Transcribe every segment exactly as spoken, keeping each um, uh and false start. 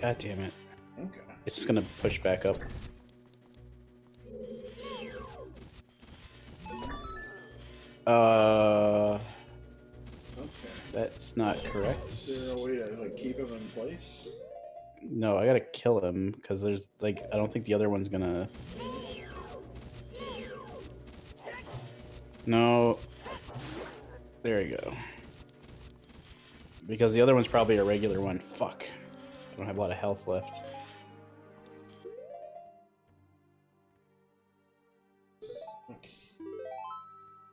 God damn it. Okay. It's just gonna push back up. Uh. Okay. That's not correct. Is there a way to like keep him in place? No, I gotta kill him because there's like I don't think the other one's gonna. No. There you go. Because the other one's probably a regular one. Fuck. I don't have a lot of health left.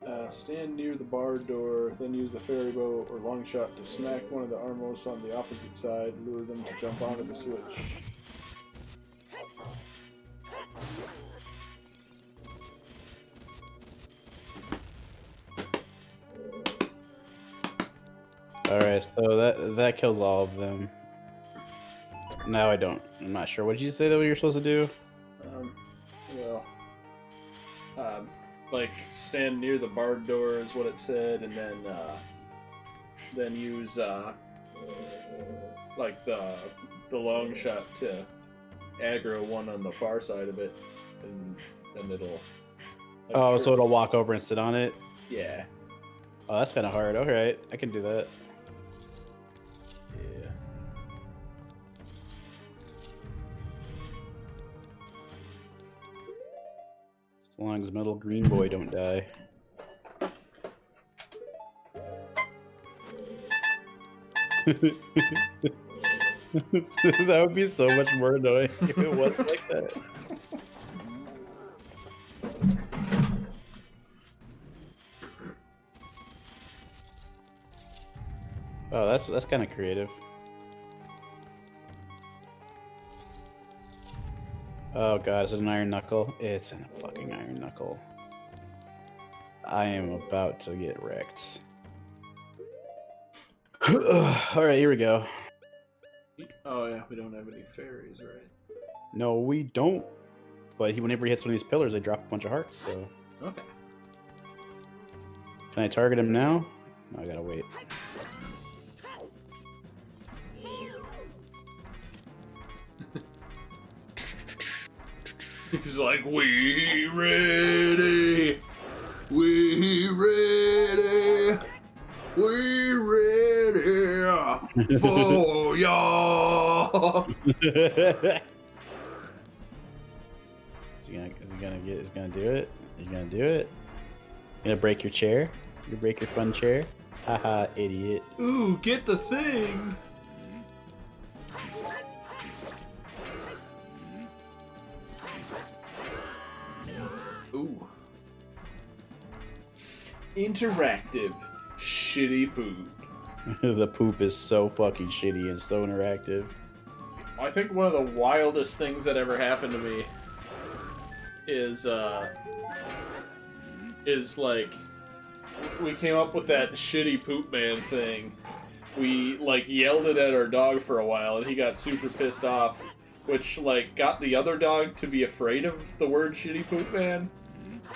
Uh, stand near the bar door, then use the ferry boat or long shot to smack one of the armors on the opposite side, lure them to jump onto the switch. Alright, so that that kills all of them. No, I don't. I'm not sure. What did you say that we were supposed to do? Um, well... Um... Like, stand near the barred door is what it said, and then, uh, then use, uh, like, the, the long shot to aggro one on the far side of it, and then it'll... Like, oh, so it'll walk over and sit on it? Yeah. Oh, that's kind of hard. Alright, I can do that. Yeah. As long as Metal Green Boy don't die. That would be so much more annoying if it was like that. Oh, that's that's kind of creative. Oh god, is it an iron knuckle? It's a fucking iron knuckle. I am about to get wrecked. Alright, here we go. Oh yeah, we don't have any fairies, right? No, we don't. But he, whenever he hits one of these pillars, they drop a bunch of hearts, so... Okay. Can I target him now? No, I gotta wait. He's like, we ready, we ready, we ready for y'all. Is he gonna, is he gonna get? Is he gonna do it? Is he gonna do it? You gonna break your chair? You gonna break your fun chair? Haha, idiot. Ooh, get the thing. Ooh. Interactive shitty poop. The poop is so fucking shitty and so interactive. I think one of the wildest things that ever happened to me is, uh, is like, we came up with that shitty poop man thing. We, like, yelled it at our dog for a while and he got super pissed off, which, like, got the other dog to be afraid of the word shitty poop man.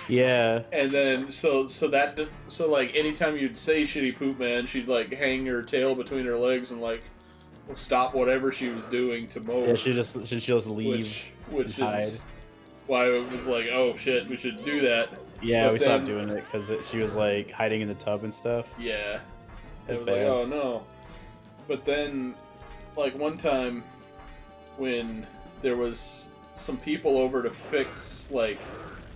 Yeah. And then, so, so that, so, like, anytime you'd say shitty poop man, she'd, like, hang her tail between her legs and, like, stop whatever she was doing to mow. Yeah, she just, she just leave. Which, which is why it was like, oh shit, we should do that. Yeah, but we then, stopped doing it because she was, like, hiding in the tub and stuff. Yeah. It was bad. Like, oh no. But then, like, one time, when there was some people over to fix, like,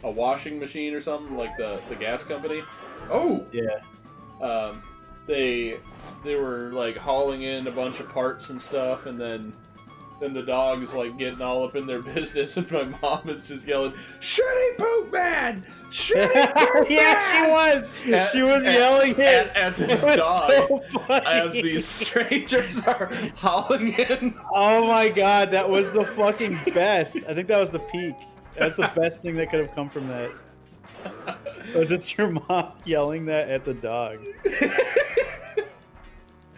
a washing machine or something, like the, the gas company. Oh! Yeah. Um, they they were, like, hauling in a bunch of parts and stuff, and then then the dog's, like, getting all up in their business, and my mom is just yelling, "Shitty poop man! Shitty poop man!" Yeah, she was! At, she was at, yelling at, it! At, at this it dog, so as these strangers are hauling in. Oh my god, that was the fucking best. I think that was the peak. That's the best thing that could have come from that. Was it's your mom yelling that at the dog.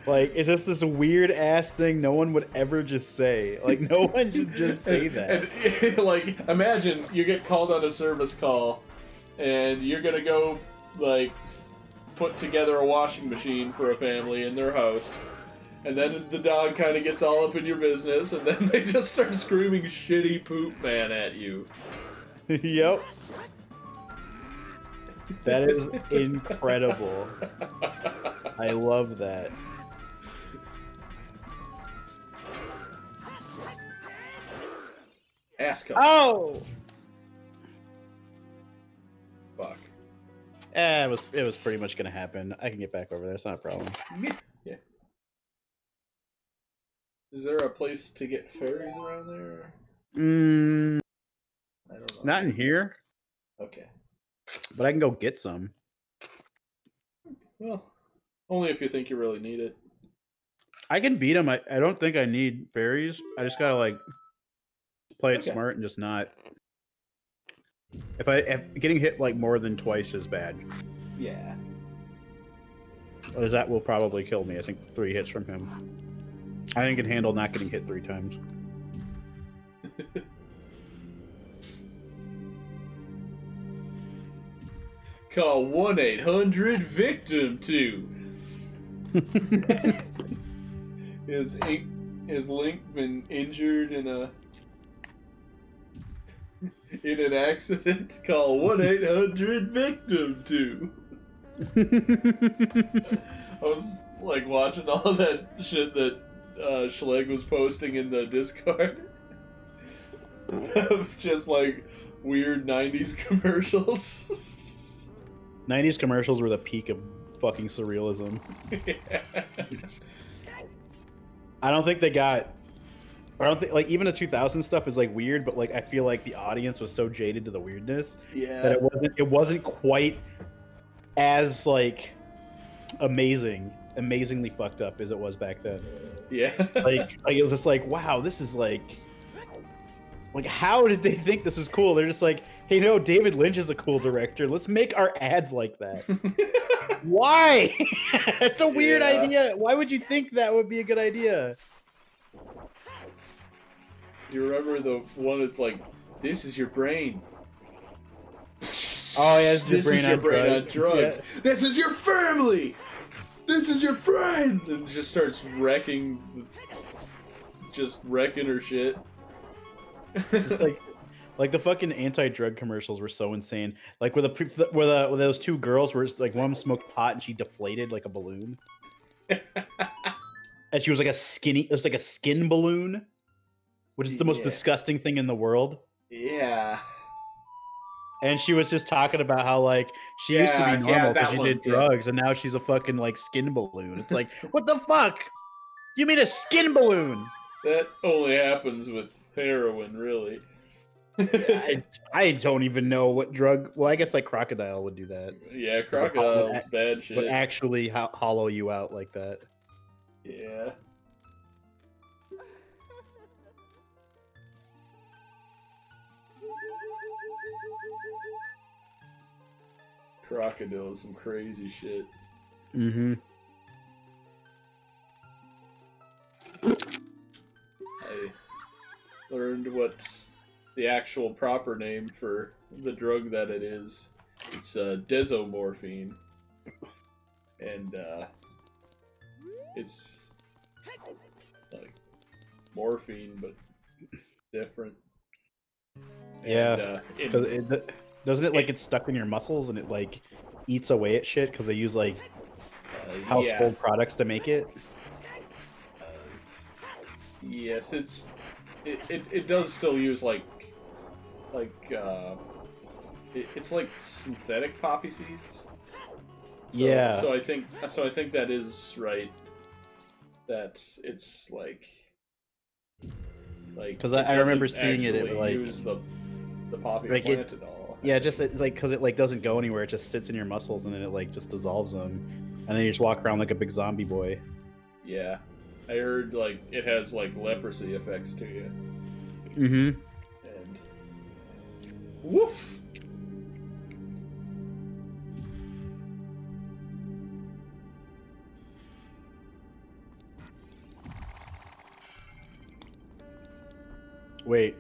Like, it's just this weird-ass thing no one would ever just say. Like, no one should just say that. And, and, like, imagine you get called on a service call, and you're gonna go, like, put together a washing machine for a family in their house, and then the dog kind of gets all up in your business, and then they just start screaming shitty poop man at you. Yep. That is incredible. I love that. Ass cup. Oh! Fuck. Eh, it was, it was pretty much gonna happen. I can get back over there, it's not a problem. Yeah. Is there a place to get fairies around there? Mmm. I don't know. Not in here. Okay. But I can go get some. Well, only if you think you really need it. I can beat them. I, I don't think I need fairies. I just gotta, like, play it okay. smart and just not. If I if getting hit like more than twice is bad. Yeah. Or that will probably kill me. I think three hits from him. I think I can handle not getting hit three times. Call one eight hundred victim two. Is eight, is Link been injured in a in an accident? Call one eight hundred victim two. I was like watching all that shit that uh, Schleg was posting in the Discord of just like weird nineties commercials. nineties commercials were the peak of fucking surrealism. Yeah. I don't think they got... I don't think... Like, even the two thousand stuff is, like, weird, but, like, I feel like the audience was so jaded to the weirdness yeah. that it wasn't, it wasn't quite as, like, amazing, amazingly fucked up as it was back then. Yeah. like, like, it was just like, wow, this is, like... Like, how did they think this is cool? They're just like, hey, no, David Lynch is a cool director. Let's make our ads like that. Why? That's a weird yeah. idea. Why would you think that would be a good idea? You remember the one that's like, this is your brain. Oh, yeah, this is your, this brain, is your on brain on drugs. Yeah. This is your family. This is your friend. And just starts wrecking, just wrecking her shit. It's just like, like the fucking anti-drug commercials were so insane. Like with the with, the, with those two girls, where it's like one of them smoked pot and she deflated like a balloon, and she was like a skinny, it was like a skin balloon, which is the yeah. most disgusting thing in the world. Yeah. And she was just talking about how like she yeah, used to be normal because yeah, she did drugs, did. and now she's a fucking like skin balloon. It's like what the fuck? You mean a skin balloon? That only happens with. Heroin, really. I, I don't even know what drug. Well, I guess like crocodile would do that. Yeah, crocodile's would, bad shit. But actually, ho hollow you out like that. Yeah. Crocodile is some crazy shit. Mm-hmm. Hey. Learned what the actual proper name for the drug that it is. It's uh, desomorphine, and uh, it's like morphine but different. Yeah, and, uh, it, it, doesn't it like it, it's stuck in your muscles and it like eats away at shit because they use like uh, household yeah. products to make it. Uh, yes, it's. It, it, it does still use, like, like, uh, it, it's like synthetic poppy seeds. So, yeah. So I think, so I think that is right. That it's like, like. Because I, I remember seeing it, it like. Use the, the poppy like plant it, at all. Yeah, just it, like, because it, like, doesn't go anywhere. It just sits in your muscles and then it, like, just dissolves them. And then you just walk around like a big zombie boy. Yeah. I heard, like, it has, like, leprosy effects to you. Mm-hmm. And... Woof! Wait.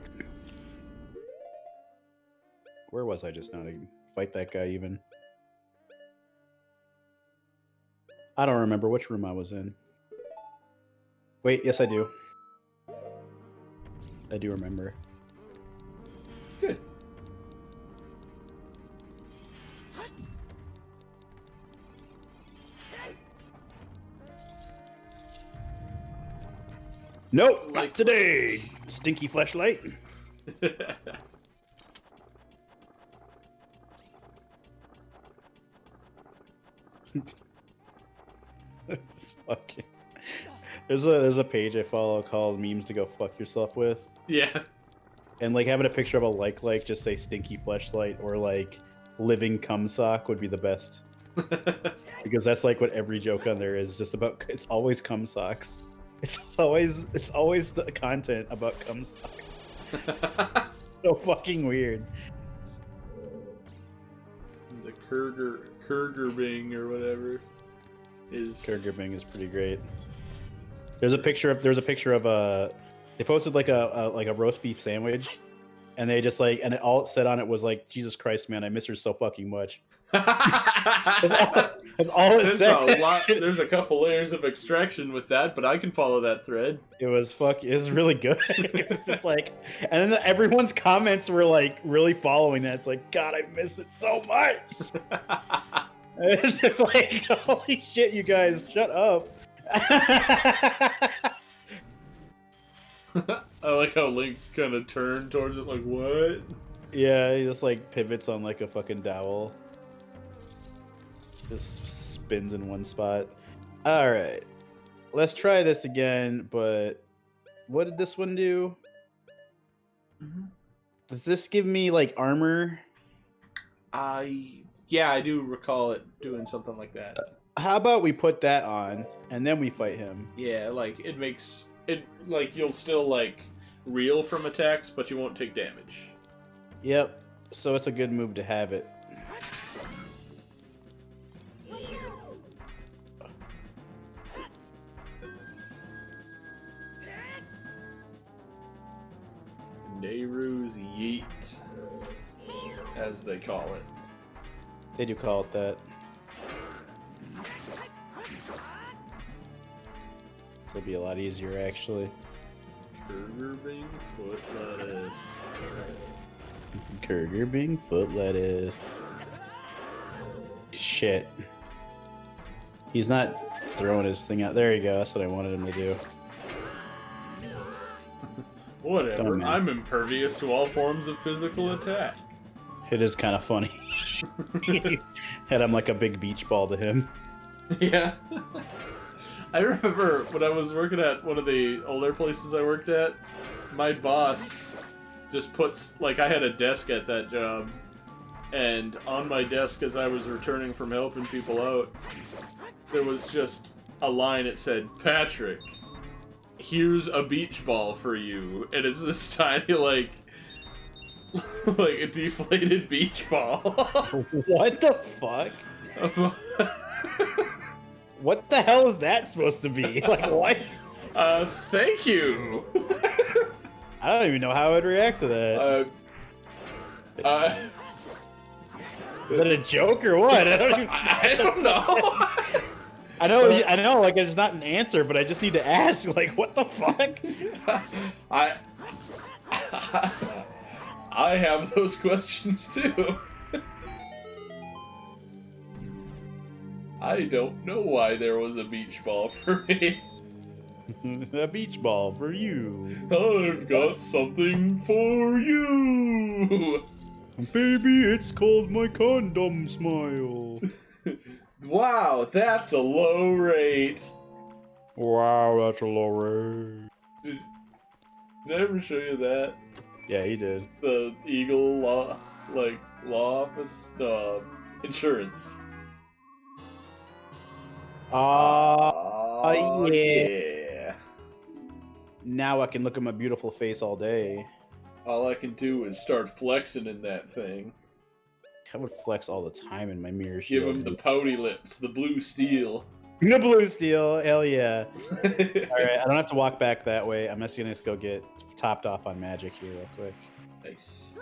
Where was I just now to fight that guy, even? I don't remember which room I was in. Wait, yes I do. I do remember. Good. Nope, not today! Stinky flashlight. It's fucking... There's a, there's a page I follow called Memes to Go Fuck Yourself With. Yeah. And like having a picture of a like-like just say stinky fleshlight or like living cum sock would be the best. Because that's like what every joke on there is, just about, it's always cum socks. It's always, it's always the content about cum socks. So fucking weird. The Kurger, Kurgerbing or whatever is... Kurgerbing is pretty great. There's a picture of, there's a picture of a, they posted like a, a like a roast beef sandwich, and they just like, and it, all it said on it was like, Jesus Christ, man, I miss her so fucking much. That's all, that's all it there's said. A lot, there's a couple layers of extraction with that, but I can follow that thread. It was fuck, it was really good. It's just like, and then everyone's comments were like really following that. It's like, God, I miss it so much. It's just like, holy shit, you guys, shut up. I like how Link kind of turned towards it, like, what? Yeah, he just like pivots on like a fucking dowel. Just spins in one spot. All right, let's try this again. But what did this one do? Mm-hmm. Does this give me like armor? I yeah, I do recall it doing something like that. Uh, How about we put that on, and then we fight him? Yeah, like, it makes... it like, you'll still, like, reel from attacks, but you won't take damage. Yep, so it's a good move to have it. Nehru's Yeet, as they call it. They do call it that. It'll be a lot easier, actually. Kurgerbing foot lettuce. Kurgerbing foot lettuce. Shit. He's not throwing his thing out. There you go. That's what I wanted him to do. Whatever. I'm impervious to all forms of physical attack. It is kind of funny. And I'm like a big beach ball to him. Yeah. I remember when I was working at one of the older places I worked at, my boss just puts, like, I had a desk at that job, and on my desk as I was returning from helping people out, there was just a line that said, Patrick, here's a beach ball for you, and it's this tiny, like, like a deflated beach ball. What the fuck? What the hell is that supposed to be? Like, what? Uh, thank you! I don't even know how I would react to that. Uh, uh, is that a joke or what? I don't, even, I don't know. I know, I know, like, it's not an answer, but I just need to ask, like, what the fuck? I... I have those questions, too. I don't know why there was a beach ball for me. A beach ball for you. I've got something for you. Baby, it's called my condom smile. Wow, that's a low rate. Wow, that's a low rate. Did, did I ever show you that? Yeah, he did. The Eagle Law, like, law office, uh, insurance. Oh, oh yeah. yeah. Now I can look at my beautiful face all day. All I can do is start flexing in that thing. I would flex all the time in my mirror. Give him the pouty lips, the blue steel. The blue steel, hell yeah. Alright, I don't have to walk back that way. I'm just gonna just go get topped off on magic here real quick. Nice.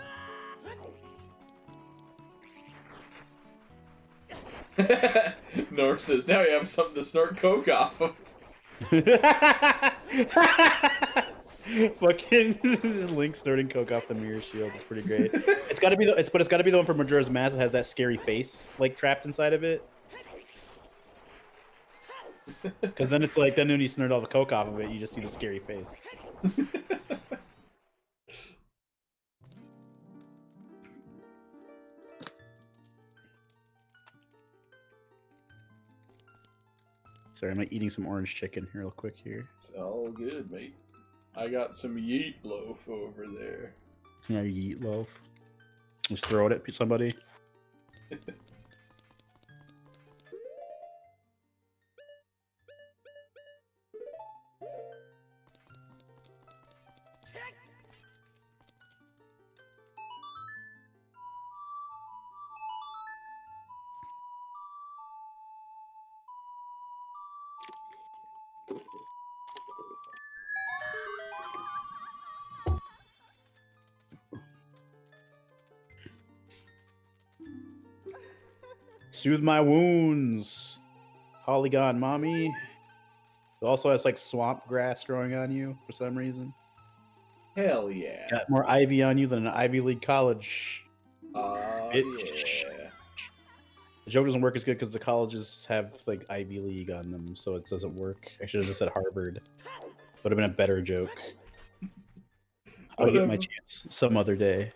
Norm says, now you have something to snort coke off of. Fucking Link snorting coke off the mirror shield is pretty great. It's got to be the, it's but it's got to be the one from Majora's Mask that has that scary face like trapped inside of it. Because then it's like then when you snort all the coke off of it, you just see the scary face. Sorry, I'm like eating some orange chicken here real quick here. It's all good, mate. I got some yeet loaf over there. Yeah, yeet loaf. Just throw it at somebody. Soothe my wounds, Polygon Mommy. It also has like swamp grass growing on you for some reason. Hell yeah. Got more ivy on you than an Ivy League college. Oh, bitch. Yeah. The joke doesn't work as good because the colleges have like Ivy League on them, so it doesn't work. I should have just said Harvard. Would have been a better joke. I'll Whatever. Get my chance some other day.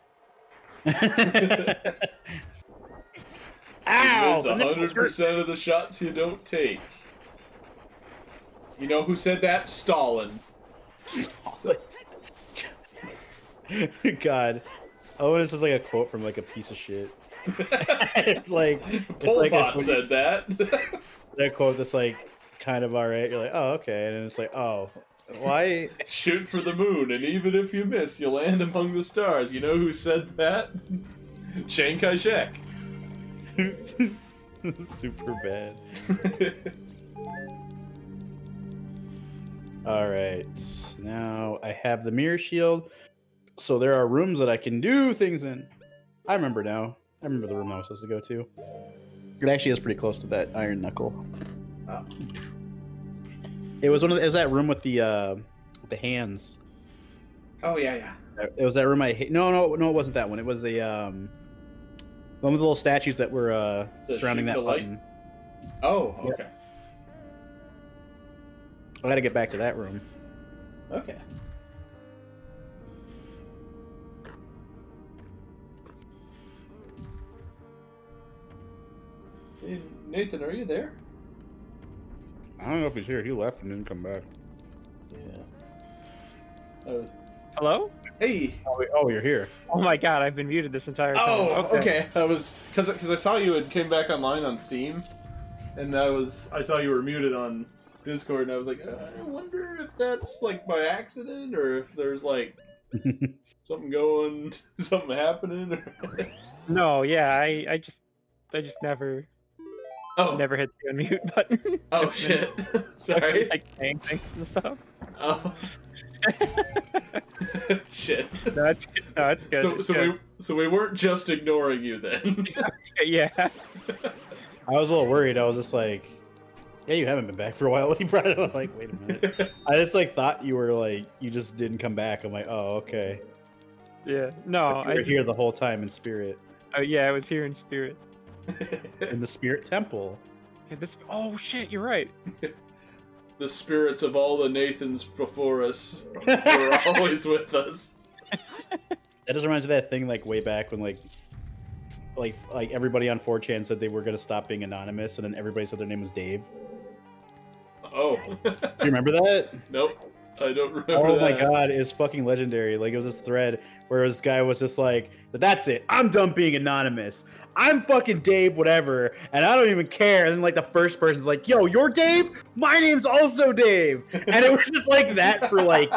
Ow! Miss one hundred percent of the shots you don't take. You know who said that? Stalin. Stalin. God. Oh, and it's just like a quote from like a piece of shit. It's like... Pol like Pot said that. That quote that's like, kind of alright. You're like, oh, okay. And it's like, oh, why? Shoot for the moon, and even if you miss, you land among the stars. You know who said that? Chiang Kai-shek. Super bad. Alright, now I have the mirror shield. So there are rooms that I can do things in. I remember now. I remember the room I was supposed to go to. It actually is pretty close to that Iron Knuckle. Oh. It was one of the, it was that room with the uh, with the hands. Oh yeah, yeah. It was that room I hate. No, no, no, it wasn't that one. It was the um one with the little statues that were uh, surrounding that button. Oh, okay. Yep. I gotta get back to that room. Okay. Hey, Nathan, are you there? I don't know if he's here. He left and didn't come back. Yeah. Uh, Hello? Hey! Oh, oh, you're here. Oh my god, I've been muted this entire time. Oh, okay. okay. I was... Because I saw you and came back online on Steam, and I was... I saw you were muted on Discord, and I was like, I wonder if that's, like, by accident, or if there's, like, something going... Something happening, or... No, yeah, I, I just... I just never... Oh. Never hit the unmute button. Oh, shit. Sorry. Like, saying things and stuff. Oh. Shit. No, it's good. No, it's good. So, it's so good. we so we weren't just ignoring you then. Yeah. I was a little worried. I was just like, yeah, you haven't been back for a while. When he brought it up, I'm like, wait a minute. I just like thought you were like, you just didn't come back. I'm like, oh, okay. Yeah. No, you were I here the whole time in spirit. Oh yeah, I was here in spirit. In the spirit temple. Yeah, this. Oh shit, you're right. The spirits of all the Nathans before us were always with us. That just reminds me of that thing, like, way back when, like, like, like everybody on four chan said they were going to stop being anonymous, and then everybody said their name was Dave. Oh. Do you remember that? Nope. I don't remember oh, that. Oh, my God. It was fucking legendary. Like, it was this thread where this guy was just like, that's it. I'm done being anonymous. I'm fucking Dave, whatever, and I don't even care. And then, like, the first person's like, yo, you're Dave? My name's also Dave. And it was just like that for, like,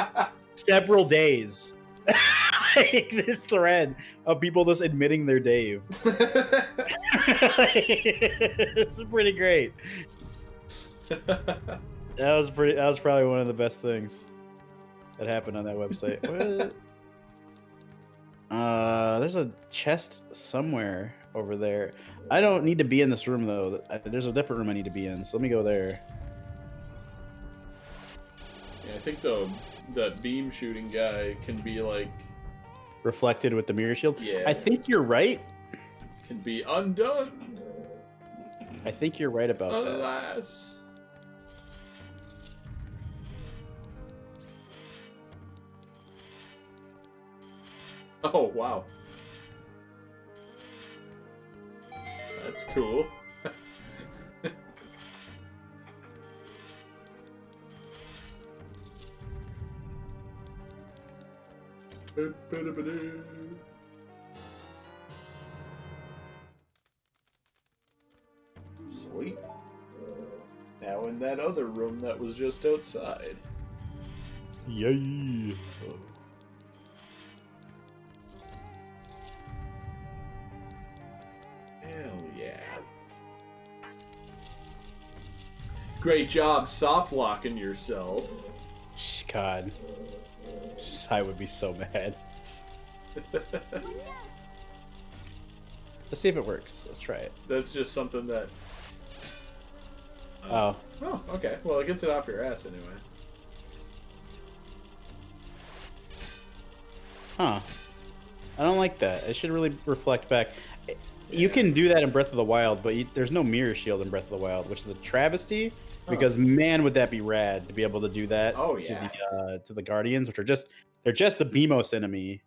several days. Like, this thread of people just admitting they're Dave. Like, it's pretty great. That was pretty. That was probably one of the best things that happened on that website. What? Uh, there's a chest somewhere over there. I don't need to be in this room, though. There's a different room I need to be in, so let me go there. think the that beam shooting guy can be like reflected with the mirror shield. Yeah, I think you're right. Can be undone. I think you're right about Alas. that. Alas. Oh, wow. That's cool. Sweet. Now in that other room that was just outside. Yay! Great job soft locking yourself. God, I would be so mad. Let's see if it works. Let's try it. That's just something that. Uh, oh. Oh, okay. Well, it gets it off your ass anyway. Huh. I don't like that. It should really reflect back. It, yeah. You can do that in Breath of the Wild, but you, there's no mirror shield in Breath of the Wild, which is a travesty. Because, man, would that be rad to be able to do that oh, yeah. to, the, uh, to the Guardians, which are just, they're just the Beamos enemy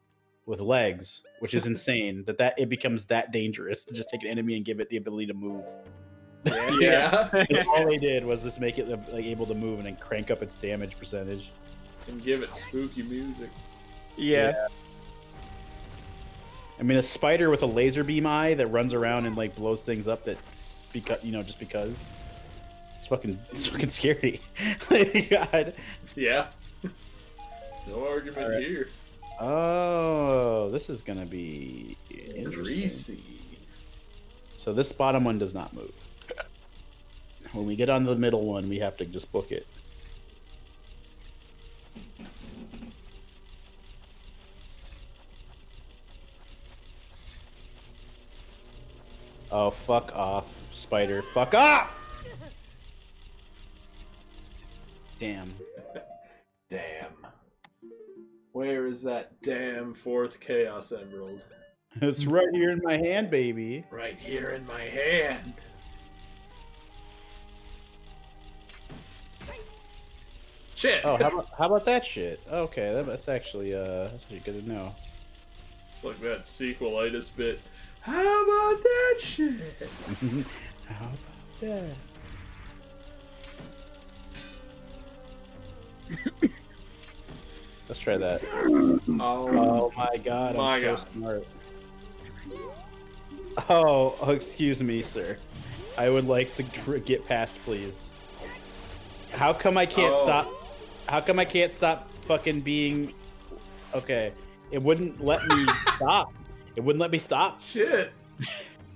with legs, which is insane that, that it becomes that dangerous to just take an enemy and give it the ability to move. Yeah. yeah. yeah. All they did was just make it like, able to move and then crank up its damage percentage. And give it spooky music. Yeah. yeah. I mean, a spider with a laser beam eye that runs around and like blows things up that, because you know, just because. It's fucking, it's fucking scary. God. Yeah. No argument right. here. Oh, this is gonna be interesting. Greasy. So this bottom one does not move. When we get on the middle one, we have to just book it. Oh, fuck off, spider. Fuck off! Damn. Damn. Where is that damn fourth Chaos Emerald? It's right here in my hand, baby. Right here in my hand. Shit. Oh, how about, how about that shit? Okay, that, that's actually uh, that's pretty good to know. It's like that sequelitis bit. How about that shit? How about that? Let's try that. Oh, oh my god, my I'm god. so smart. Oh, oh, excuse me, sir. I would like to get past, please. How come I can't oh. stop? How come I can't stop fucking being... Okay. It wouldn't let me stop. It wouldn't let me stop. Shit.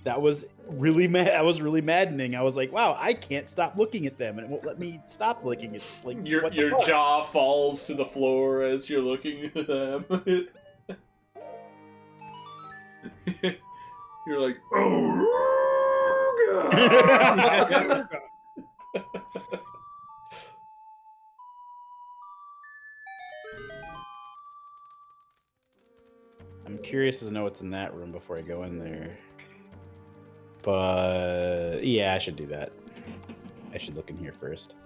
That was really mad. I was really maddening. I was like, "Wow, I can't stop looking at them, and it won't let me stop looking at." Like your your fuck? jaw falls to the floor as you're looking at them. You're like, "Oh, God." I'm curious to know what's in that room before I go in there. But yeah, I should do that. I should look in here first.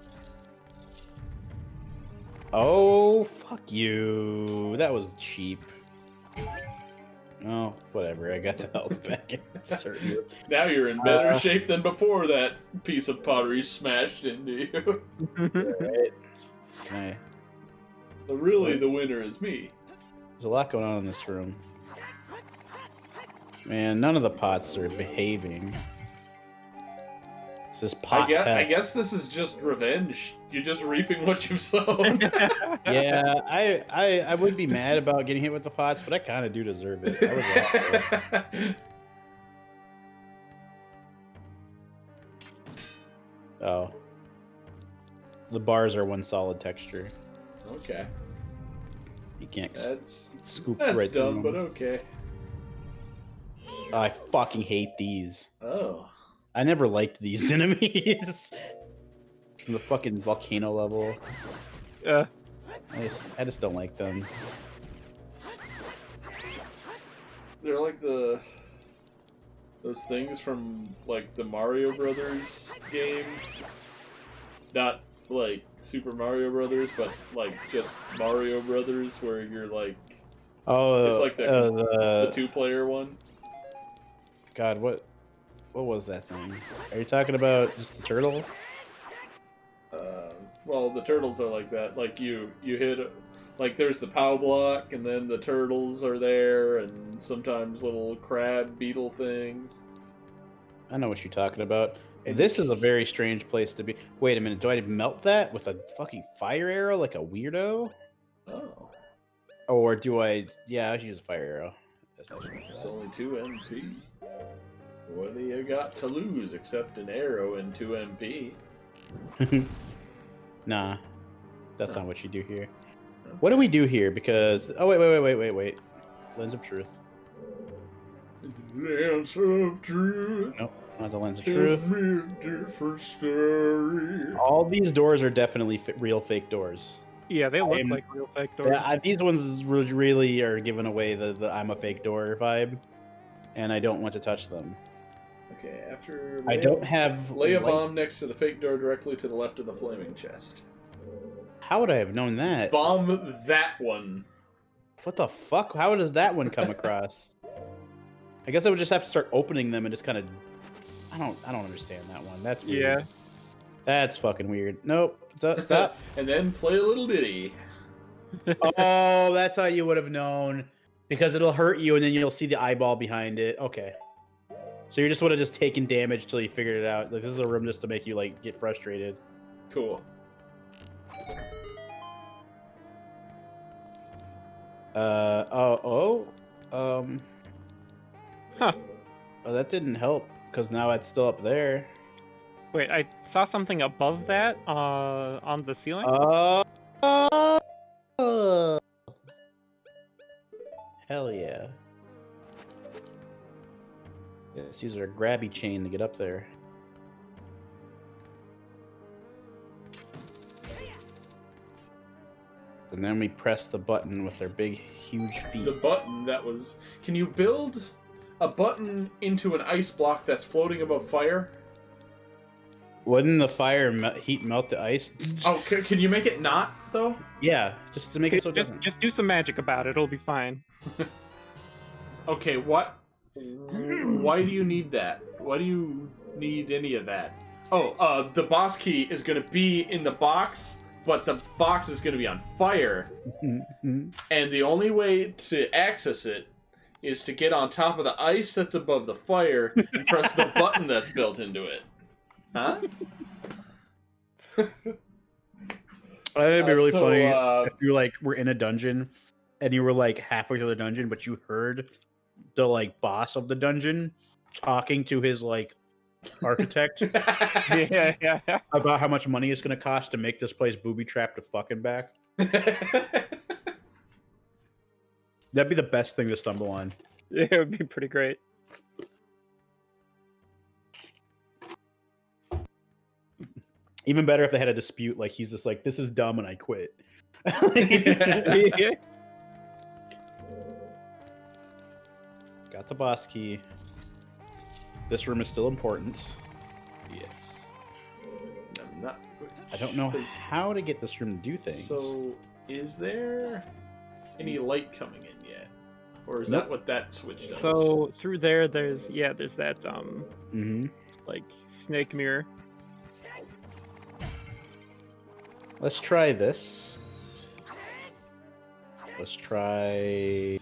Oh, fuck you. That was cheap. Oh, whatever. I got the health back. Now you're in better uh, shape than before that piece of pottery smashed into you. Right. Okay. But really, Wait. the winner is me. There's a lot going on in this room. Man, none of the pots are behaving. It's this pot I guess, I guess this is just revenge. You're just reaping what you've sown. Yeah, I, I I would be mad about getting hit with the pots, but I kind of do deserve it. I was laughing. Oh. The bars are one solid texture. Okay. You can't that's, scoop that's right through them. That's dumb, but okay. I fucking hate these. Oh. I never liked these enemies. From the fucking volcano level. Yeah. Uh. I just, I just don't like them. They're like the those things from like the Mario Brothers game. Not like Super Mario Brothers, but like just Mario Brothers, where you're like, oh, it's like the, uh, the... the two-player one. God, what what was that thing? Are you talking about just the turtle? Uh, well, the turtles are like that. Like you, you hit, like there's the POW block, and then the turtles are there, and sometimes little crab beetle things. I know what you're talking about. This is a very strange place to be. Wait a minute, do I melt that with a fucking fire arrow like a weirdo? Oh. Or do I... Yeah, I should use a fire arrow. That's not sure. It's only two M P. What do you got to lose except an arrow and two M P? Nah. That's huh. not what you do here. Okay. What do we do here? Because... Oh, wait, wait, wait, wait, wait, wait. Lens of Truth. Lens of Truth. Nope. Not the lens of truth. All these doors are definitely f real fake doors. Yeah, they look I'm, like real fake doors. Yeah, these ones really are giving away the, the I'm a fake door vibe, and I don't want to touch them. Okay, after... Lay I don't have... Lay a bomb next to the fake door directly to the left of the flaming chest. How would I have known that? Bomb that one. What the fuck? How does that one come across? I guess I would just have to start opening them and just kind of... I don't, I don't understand that one. That's weird. Yeah. That's fucking weird. Nope. Stop. stop. And then play a little bitty. Oh, that's how you would have known. Because it'll hurt you, and then you'll see the eyeball behind it. Okay. So you just would have just taken damage till you figured it out. Like, this is a room just to make you, like, get frustrated. Cool. Uh, oh, oh. Um. Huh. Oh, that didn't help. Because now it's still up there. Wait, I saw something above that uh, on the ceiling. Uh, uh, hell yeah. Yeah, let's use our grabby chain to get up there. And then we press the button with our big, huge feet. The button that was... Can you build... a button into an ice block that's floating above fire? Wouldn't the fire me heat melt the ice? Oh, c can you make it not, though? Yeah, just to make it so it doesn't. Just do some magic about it, it'll be fine. Okay, what? Why do you need that? Why do you need any of that? Oh, uh, the boss key is going to be in the box, but the box is going to be on fire. And the only way to access it is to get on top of the ice that's above the fire and press the button that's built into it. Huh? I think it'd be really uh, so, funny uh, if you like were in a dungeon and you were like halfway through the dungeon, but you heard the like boss of the dungeon talking to his like architect yeah, yeah, yeah. about how much money it's gonna cost to make this place booby trapped to fucking back. That'd be the best thing to stumble on. Yeah, it would be pretty great. Even better if they had a dispute, like he's just like, this is dumb and I quit. Got the boss key. This room is still important. Yes. I'm not I don't know this... how to get this room to do things. So, is there any light coming in? Or is nope. that what that switch does? So through there, there's yeah, there's that um, mm-hmm. like snake mirror. Let's try this. Let's try.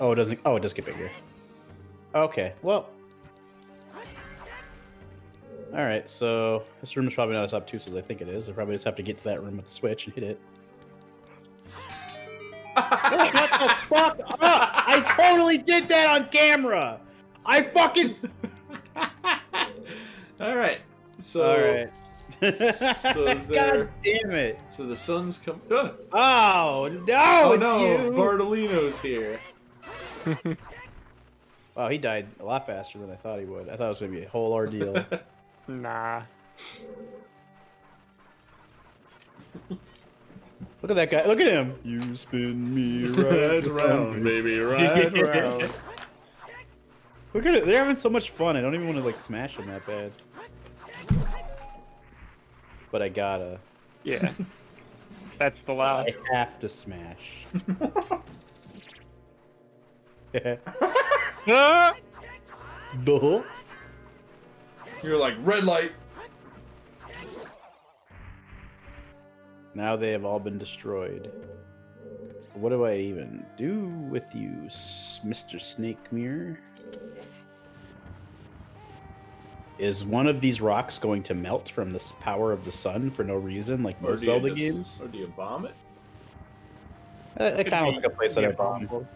Oh, it doesn't. Oh, it does get bigger. Okay, well. All right, so this room is probably not as obtuse as I think it is. I probably just have to get to that room with the switch and hit it. Shut the fuck up! I totally did that on camera! I fucking... Alright. So... Alright. So is there... God damn it. So the sun's come... Oh, oh no! Oh no, Bartolino's here. Wow, he died a lot faster than I thought he would. I thought it was going to be a whole ordeal. Nah. Look at that guy. Look at him. You spin me right round, baby, right round. Look at it. They're having so much fun. I don't even want to like smash them that bad. But I gotta. Yeah. That's the lie. I have to smash. Yeah. Duh. You're like, red light. Now they have all been destroyed. What do I even do with you, Mister Snake Mirror? Is one of these rocks going to melt from the power of the sun for no reason, like most Zelda just, games? Or do you bomb it? It, it kind of looks like a place that I bombed. Bomb.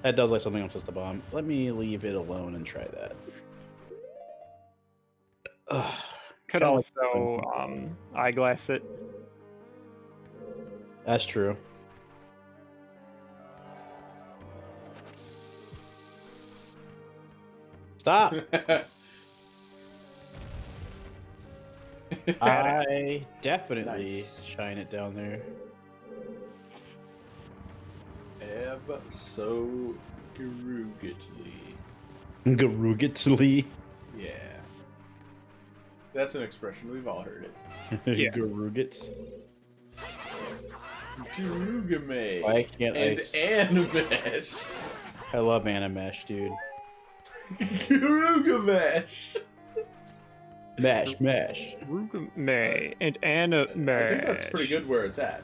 That does like something I'm supposed to bomb. Let me leave it alone and try that. Ugh. Could also um, eyeglass it. That's true. Stop! I definitely nice. Shine it down there. Ever so garugitly. Garugitly? Yeah. That's an expression, we've all heard it. Yeah. Garugits. Garugame. Why can't and I... Animesh. I love Animesh, dude. Garugamesh. Mash, mash. Garugame and Animesh. I think that's pretty good where it's at.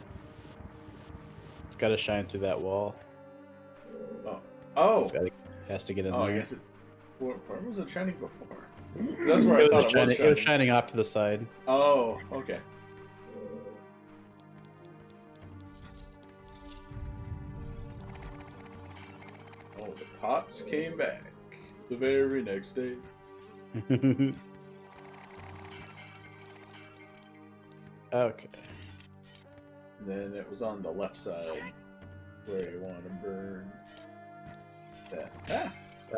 It's gotta shine through that wall. Oh. Oh! It's gotta, has to get in oh, there. I guess it... Where, where was it shining before? That's where I thought it was shining. It was shining off to the side. Oh, okay. Oh, the pots came back the very next day. Okay. Then it was on the left side where you want to burn. That.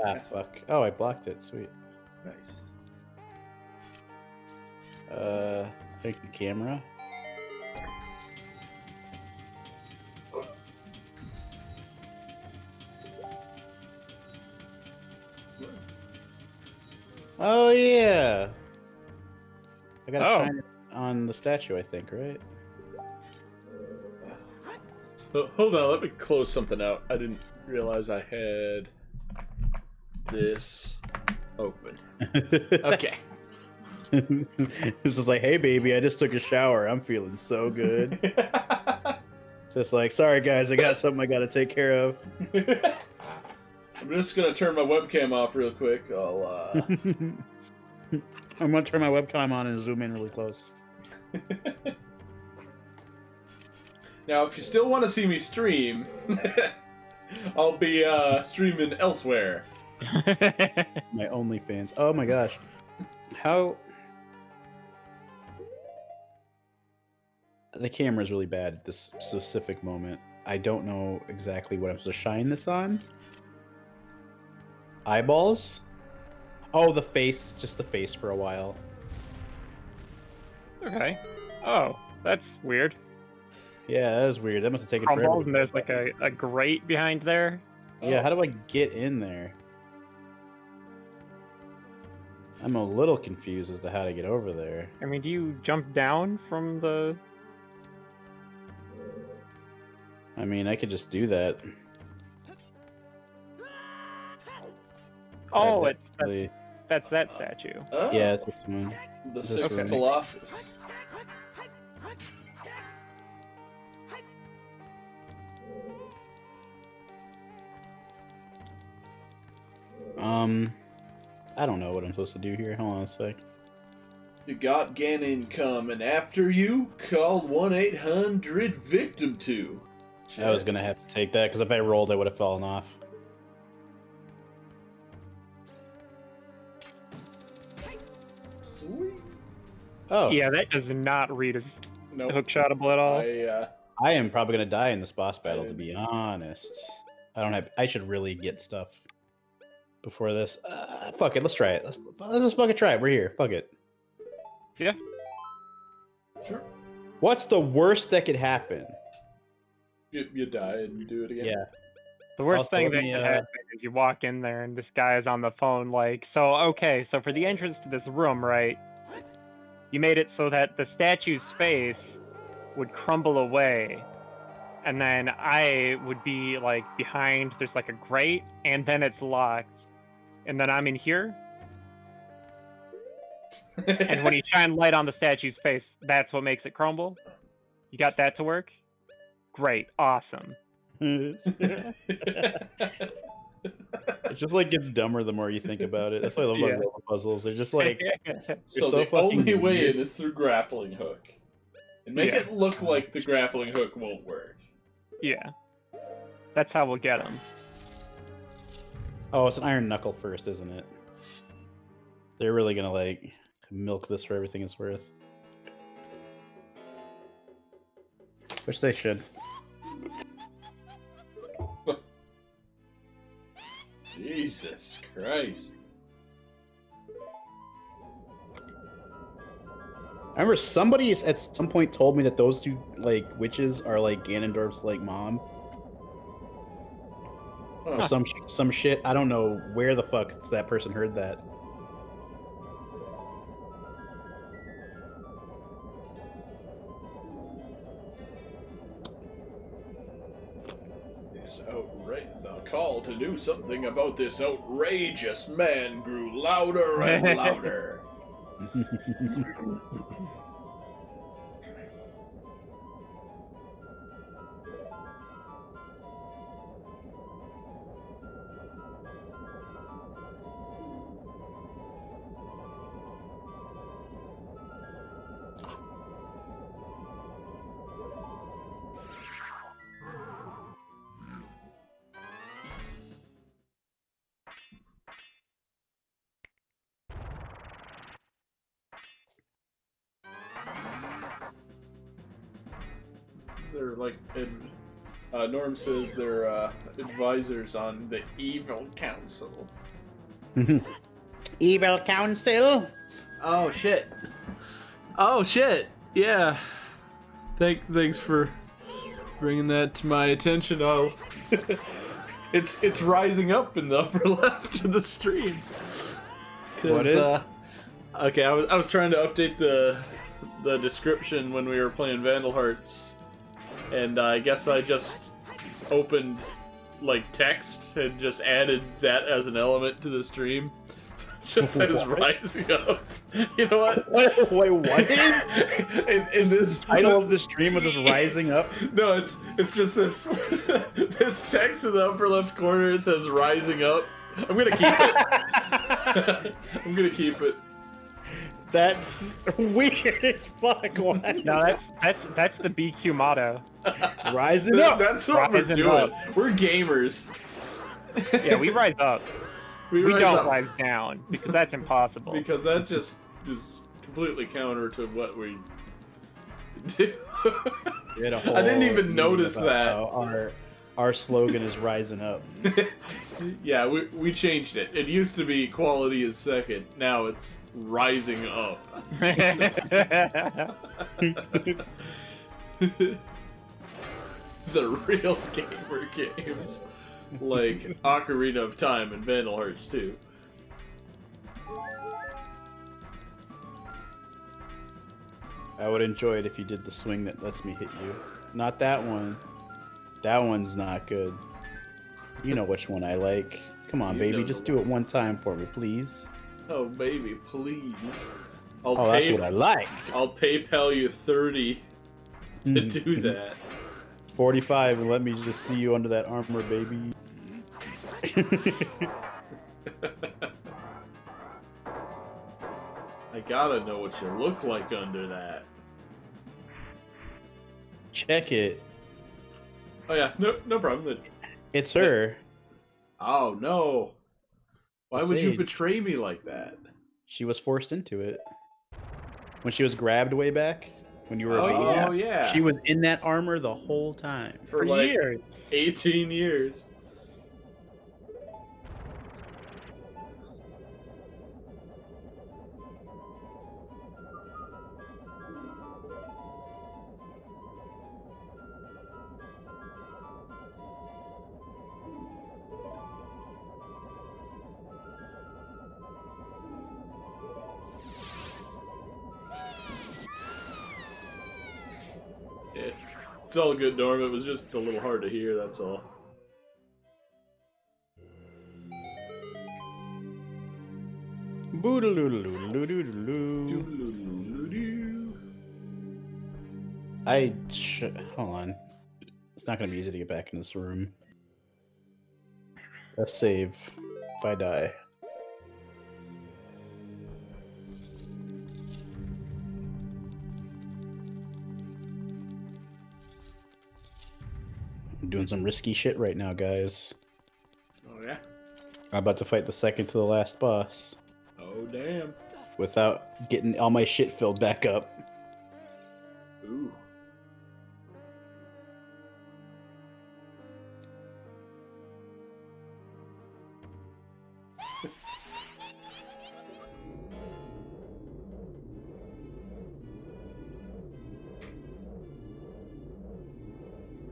Ah, ah fuck. Oh, I blocked it. Sweet. Nice. Uh, take the camera. Oh yeah. I gotta oh. shine it on the statue, I think, right? Oh, hold on, let me close something out. I didn't realize I had this open. Okay. This is like, hey baby, I just took a shower. I'm feeling so good. Just like, sorry guys, I got something I gotta take care of. I'm just gonna turn my webcam off real quick. I'll, uh... I'm gonna turn my webcam on and zoom in really close. Now, if you still want to see me stream, I'll be uh, streaming elsewhere. My OnlyFans. Oh my gosh. How... The camera's really bad at this specific moment. I don't know exactly what I'm supposed to shine this on. Eyeballs? Oh, the face. Just the face for a while. Okay. Oh, that's weird. Yeah, that is weird. That must have taken forever. Eyeballs, and there's like a, a grate behind there. Yeah, oh. How do I get in there? I'm a little confused as to how to get over there. I mean, do you jump down from the... I mean, I could just do that. Oh, it's, that's, that's that statue. Oh. Yeah, it's this one. The Six Colossus. Um... I don't know what I'm supposed to do here. Hold on a sec. You got Ganon come, and after you, call one eight hundred victim two. Sure. I was going to have to take that, because if I rolled, I would have fallen off. Oh. Yeah, that does not read as nope. hookshotable at all. I, uh... I am probably going to die in this boss battle, to be honest. I don't have... I should really get stuff. Before this, uh, fuck it. Let's try it. Let's, let's just fucking try it. We're here. Fuck it. Yeah. Sure. What's the worst that could happen? You, you die and you do it again. Yeah. The worst also, thing that can uh... happen is you walk in there and this guy is on the phone like, so, okay, so for the entrance to this room, right, you made it so that the statue's face would crumble away. And then I would be, like, behind, there's, like, a grate, and then it's locked. And then I'm in here. And when you shine light on the statue's face, that's what makes it crumble. You got that to work? Great. Awesome. It just, like, gets dumber the more you think about it. That's why I love yeah. about puzzles. They're just, like... so, so the only way weird. in is through grappling hook. And make yeah. it look like the grappling hook won't work. Yeah. That's how we'll get him. Oh, it's an iron knuckle first, isn't it? They're really gonna, like, milk this for everything it's worth. Which they should. Jesus Christ. I remember somebody at some point told me that those two, like, witches are, like, Ganondorf's, like, mom. Huh. Or some, some shit. I don't know where the fuck that person heard that. This outrage, the call to do something about this outrageous man grew louder and louder. They're like, and, uh, Norm says they're uh, advisors on the Evil Council. Evil Council? Oh shit! Oh shit! Yeah. Thank, thanks for bringing that to my attention. Oh, it's it's rising up in the upper left of the stream. What is? Uh, okay, I was I was trying to update the the description when we were playing Vandal Hearts. And uh, I guess I just opened, like, text and just added that as an element to the stream. So it just says rising up. You know what? Wait, wait what? is, is this the title this... of the stream was just rising up? No, it's it's just this this text in the upper left corner. It says rising up. I'm gonna keep it. I'm gonna keep it. That's weird as fuck. What? No, that's that's that's the B Q motto. Rising up. That's what rising we're doing. Up. We're gamers. Yeah, we rise up. We, we rise don't up. rise down because that's impossible. Because that just is completely counter to what we do. We had a whole I didn't even notice that. Our our slogan is rising up. Yeah, we we changed it. It used to be quality is second. Now it's rising up. The real gamer games, like Ocarina of Time and Vandal Hearts two. I would enjoy it if you did the swing that lets me hit you. Not that one. That one's not good. You know which one I like. Come on, you baby, just do it one time for me, please. Oh, baby, please. I'll oh, pay, that's what I like. I'll PayPal you thirty to mm. do that. forty-five, and let me just see you under that armor, baby. I gotta know what you look like under that. Check it. Oh yeah, no, no problem. It's her. Oh no. Why would you betray me like that? She was forced into it. When she was grabbed way back, when you were a baby. Oh yeah. She was in that armor the whole time. For, For like years. eighteen years. It's all good, Norm. It was just a little hard to hear, that's all. I sh hold on. It's not gonna be easy to get back in this room. Let's save if I die. I'm doing some risky shit right now, guys. Oh yeah. I'm about to fight the second to the last boss. Oh damn. Without getting all my shit filled back up. Ooh.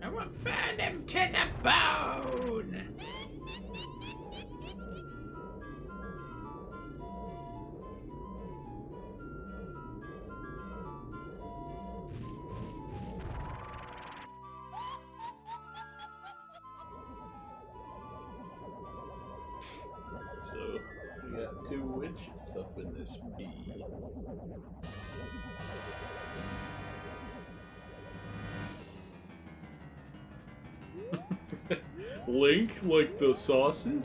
I will burn him to the bone. So we got two witches up in this bee. Link, like the sausage?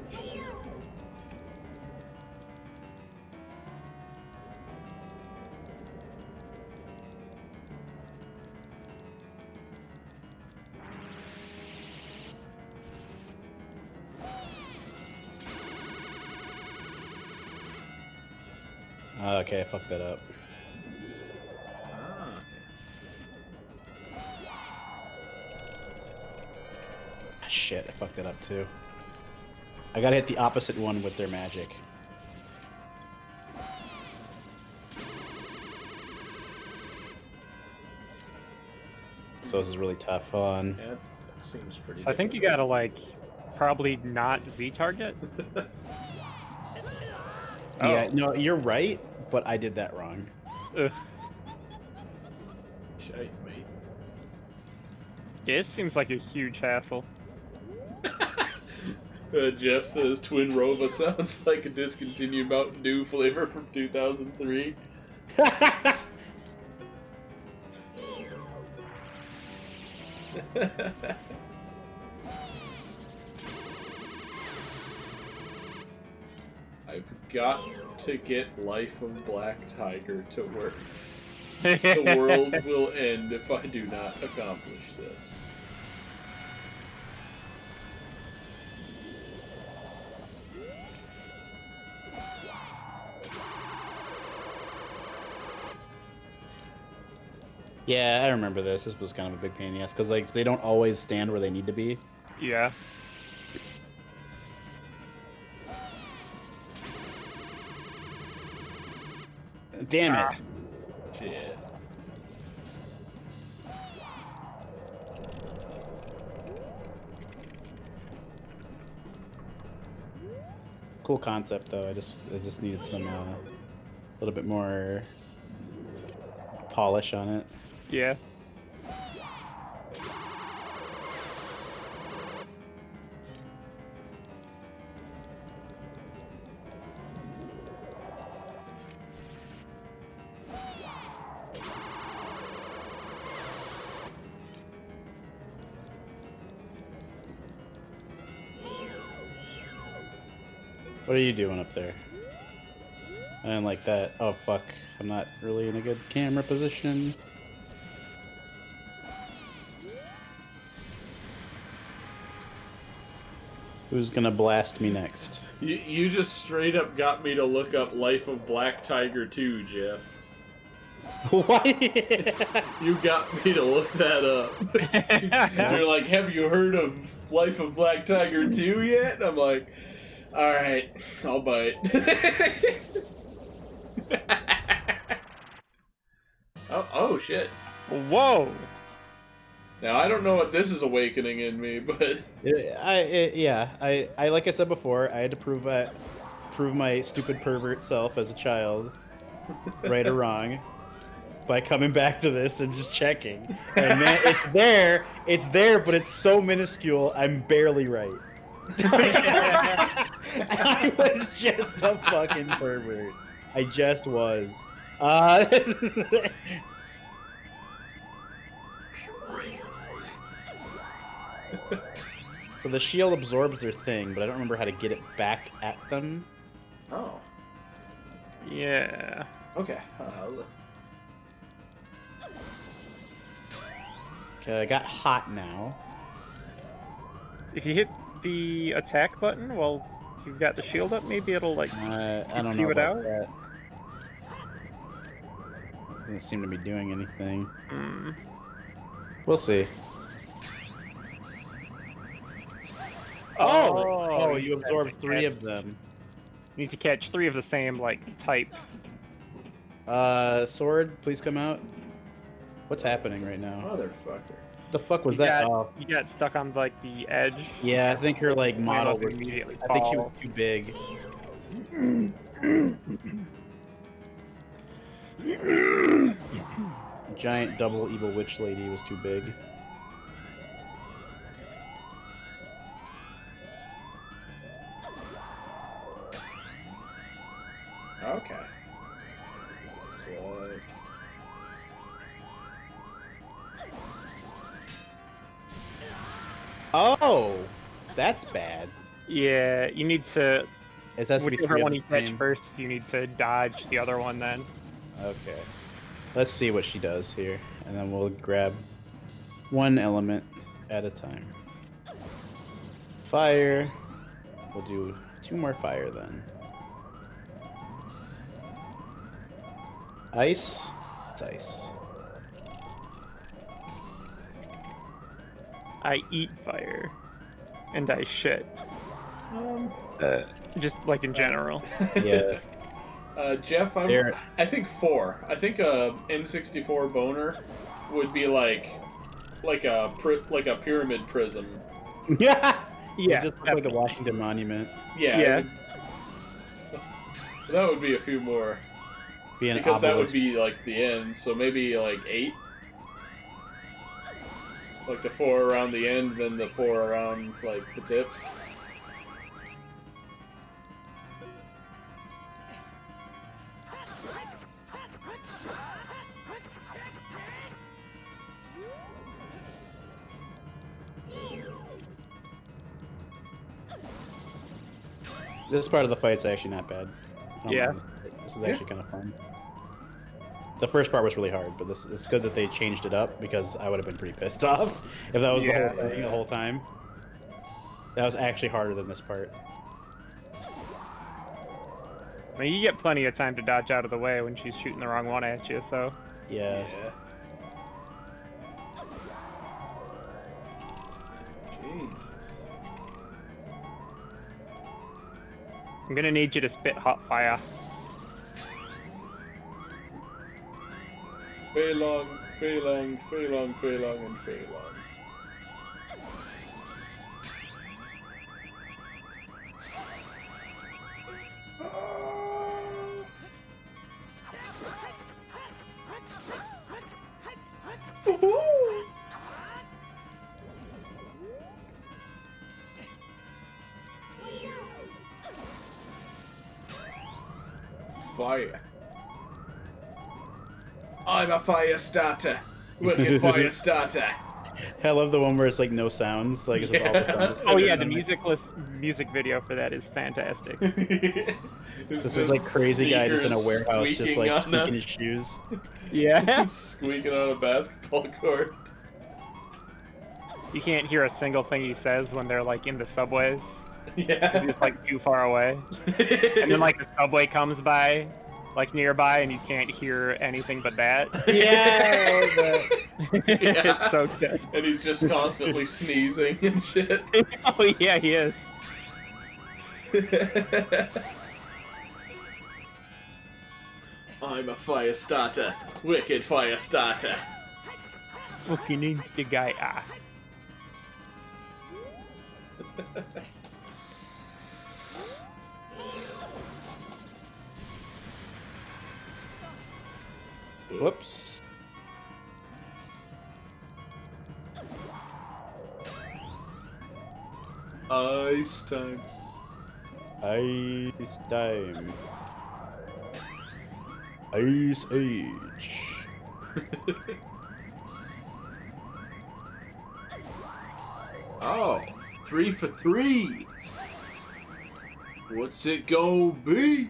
Oh, okay, I fucked that up. Shit, I fucked that up too. I gotta hit the opposite one with their magic. So this is really tough. Hold on. Yeah, that seems pretty difficult. I think you gotta, like, probably not Z-target. Oh. Yeah, no, you're right, but I did that wrong. Ugh. Shite, mate. Yeah, this seems like a huge hassle. Uh, Jeff says Twin Rova sounds like a discontinued Mountain Dew flavor from two thousand three. I've got to get Life of Black Tiger to work. The world will end if I do not accomplish this. Yeah, I remember this. This was kind of a big pain in the ass because, like, they don't always stand where they need to be. Yeah. Damn it. Ah. Shit. Cool concept, though. I just, I just needed some, a uh, little bit more polish on it. Yeah. What are you doing up there? I didn't like that. Oh fuck. I'm not really in a good camera position. Who's gonna blast me next? You, you just straight up got me to look up Life of Black Tiger two, Jeff. What? You got me to look that up. You're like, have you heard of Life of Black Tiger two yet? I'm like, alright, I'll bite. oh, oh, shit. Whoa! Now, I don't know what this is awakening in me, but it, I it, yeah, I, I like I said before, I had to prove I, prove my stupid pervert self as a child, right or wrong. by coming back to this and just checking. And then it's there, it's there, but it's so minuscule, I'm barely right. I was just a fucking pervert. I just was. Uh, so the shield absorbs their thing, but I don't remember how to get it back at them. Oh. Yeah. Okay. Uh, okay, I got hot now. If you hit the attack button while you've got the shield up, maybe it'll like uh, I don't know it out. That. Doesn't seem to be doing anything. Mm. We'll see. Oh! Oh, oh you absorbed three catch. of them. You need to catch three of the same like type. Uh, sword, please come out. What's happening right now? Motherfucker. The fuck was you that? Got, oh. You got stuck on like the edge. Yeah, I think her like model was immediately. I think she was too big. Giant double evil witch lady was too big. Okay. It's like... Oh, that's bad. Yeah, you need to. It has to be whichever one you catch first, you need to dodge the other one then. Okay. Let's see what she does here, and then we'll grab one element at a time. Fire. We'll do two more fire then. Ice. It's ice. I eat fire, and I shit. Um, uh, just like in general. Yeah. uh, Jeff, I'm, I think four. I think a N sixty-four boner would be like, like a like a pyramid prism. Yeah. Yeah. Just like the Washington Monument. Yeah. Yeah. Would, that would be a few more. Be an because obelisk. That would be like the end. So maybe like eight. Like the four around the end, then the four around, like, the tip. This part of the fight's actually not bad. Yeah. Mind. This is actually yeah. kind of fun. The first part was really hard, but this, it's good that they changed it up because I would have been pretty pissed off if that was yeah, the whole thing yeah. the whole time. That was actually harder than this part. I mean, you get plenty of time to dodge out of the way when she's shooting the wrong one at you, so... Yeah. yeah. Jesus. I'm gonna need you to spit hot fire. Feilong, Feilong, Feilong, Feilong, and Feilong. Fire. I'm a fire starter. Working fire starter. I love the one where it's like no sounds, like it's yeah. all the sounds. Oh yeah, the musicless music video for that is fantastic. It's this is like crazy guy just in a warehouse, just like squeaking a... his shoes. Yeah, squeaking on a basketball court. You can't hear a single thing he says when they're like in the subways. Yeah, he's like too far away, and then like the subway comes by. Like nearby, and you can't hear anything but that. Yeah, but... yeah. It's so good. And he's just constantly sneezing and shit. Oh yeah, he is. I'm a fire starter, wicked fire starter. Fucking instigator. Whoops. Ice time. Ice time. Ice age. Oh, three for three. What's it gonna be?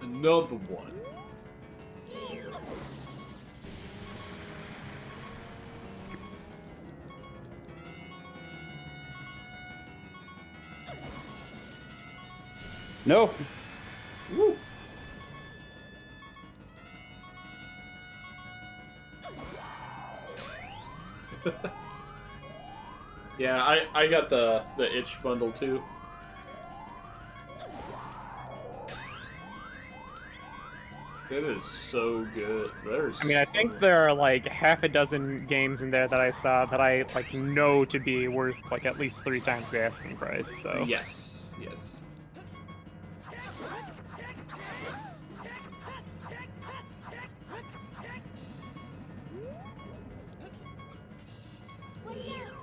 Another one. No. Woo. Yeah, I I got the the itch bundle too. It is so good. There's. I mean, I think there are like half a dozen games in there that I saw that I like know to be worth like at least three times the asking price. So. Yes. Yes.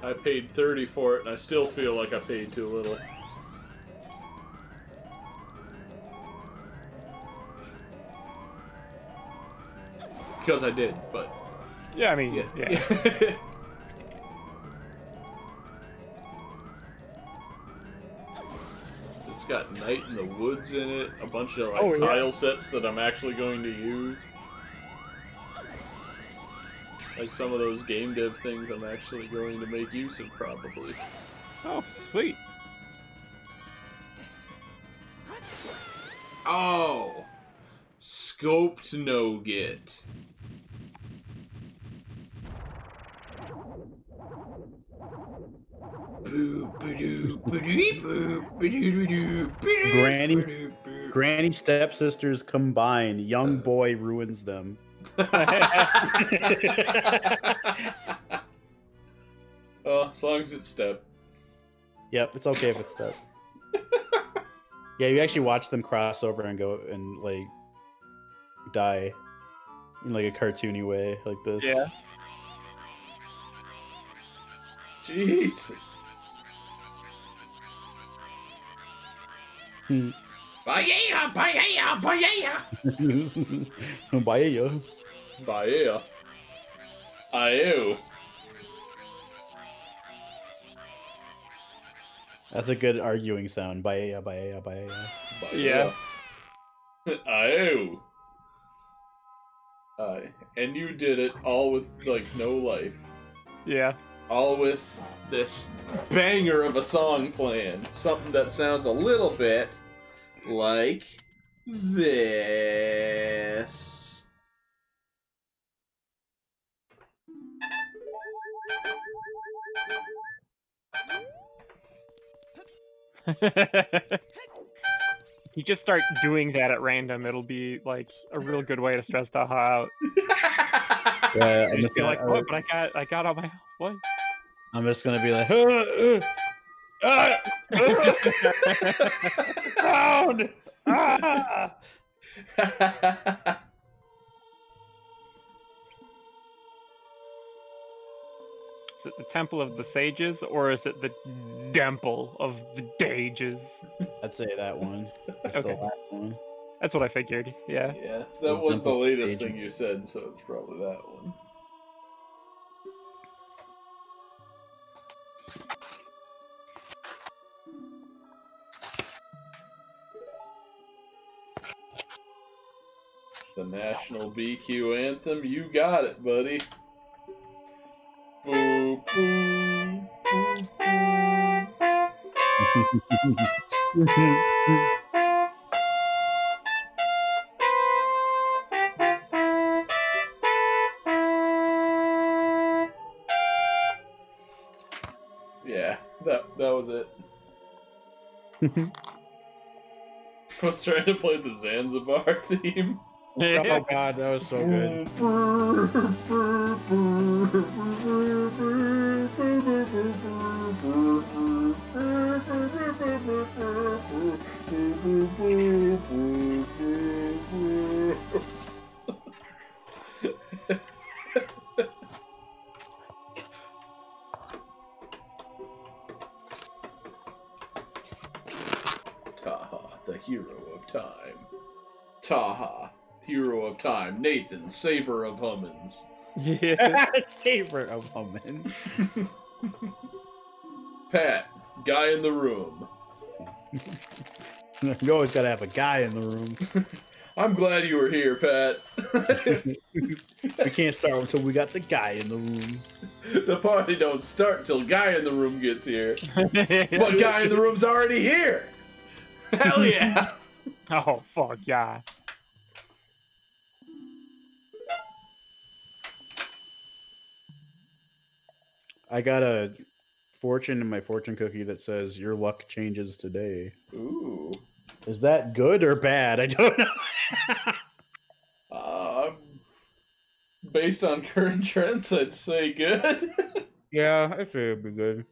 I paid thirty for it, and I still feel like I paid too little. Because I did, but... Yeah, I mean, yeah. yeah. It's got Night in the Woods in it, a bunch of like, oh, yeah. tile sets that I'm actually going to use. Like some of those game dev things I'm actually going to make use of, probably. Oh, sweet. Oh! Scoped no get. Granny, granny stepsisters combine. Young boy ruins them. Oh, as long as it's step. Yep, it's okay if it's step. Yeah, you actually watch them cross over and go and like die in like a cartoony way, like this. Yeah. Jesus. Hmm. Bahia, Bahia, Bahia! Bahia. Bahia. Ayo. That's a good arguing sound. Bahia, Bahia, Bahia. Yeah. Ayo. Uh, and you did it all with, like, no life. Yeah. All with this banger of a song playing. Something that sounds a little bit like this. You just start doing that at random, it'll be like a real good way to stress the hell out. Yeah, I'm just be like, what? But I got, I got all my health. What? I'm just gonna be like, uh, uh. Ah! Round! Ah! Is it the Temple of the Sages, or is it the Temple of the Dages? I'd say that one. That's okay. The last one. That's what I figured, yeah. Yeah, that was the latest thing you said, so it's probably that one. The National B Q Anthem, you got it, buddy. Boo, boo, boo, boo. Yeah, that, that was it. I was trying to play the Zanzibar theme. Oh my god, that was so good. Taha, hero of time. Nathan, saver of humans. Yeah. Saver of humans. Pat, guy in the room. You always gotta have a guy in the room. I'm glad you were here, Pat. We can't start until we got the guy in the room. The party don't start till guy in the room gets here. But guy in the room's already here. Hell yeah. Oh, fuck yeah. I got a fortune in my fortune cookie that says your luck changes today. Ooh. Is that good or bad? I don't know. uh, based on current trends, I'd say good. Yeah, I feel it'd be good.